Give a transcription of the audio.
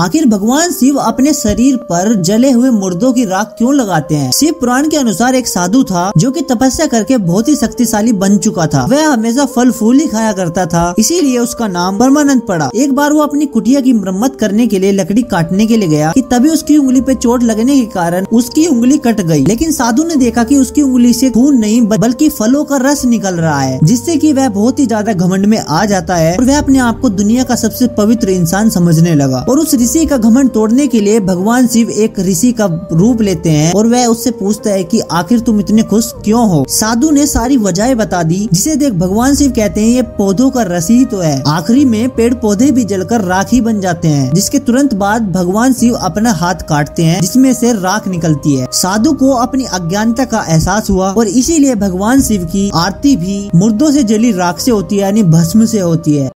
आखिर भगवान शिव अपने शरीर पर जले हुए मुर्दों की राख क्यों लगाते हैं। शिव पुराण के अनुसार एक साधु था जो कि तपस्या करके बहुत ही शक्तिशाली बन चुका था। वह हमेशा फल फूल ही खाया करता था, इसीलिए उसका नाम वरमनंद पड़ा। एक बार वो अपनी कुटिया की मरम्मत करने के लिए लकड़ी काटने के लिए गया कि तभी उसकी उंगली पे चोट लगने के कारण उसकी उंगली कट गई। लेकिन साधु ने देखा कि उसकी उंगली से खून नहीं बल्कि फलों का रस निकल रहा है, जिससे कि वह बहुत ही ज्यादा घमंड में आ जाता है और वह अपने आप को दुनिया का सबसे पवित्र इंसान समझने लगा। और उस ऋषि का घमंड तोड़ने के लिए भगवान शिव एक ऋषि का रूप लेते हैं और वह उससे पूछता है कि आखिर तुम इतने खुश क्यों हो। साधु ने सारी वजह बता दी, जिसे देख भगवान शिव कहते हैं ये पौधों का रस ही तो है। आखिरी में पेड़ पौधे भी जलकर राख ही बन जाते हैं, जिसके तुरंत बाद भगवान शिव अपना हाथ काटते हैं जिसमें से राख निकलती है। साधु को अपनी अज्ञानता का एहसास हुआ और इसीलिए भगवान शिव की आरती भी मुर्दों से जली राख से होती है, यानी भस्म से होती है।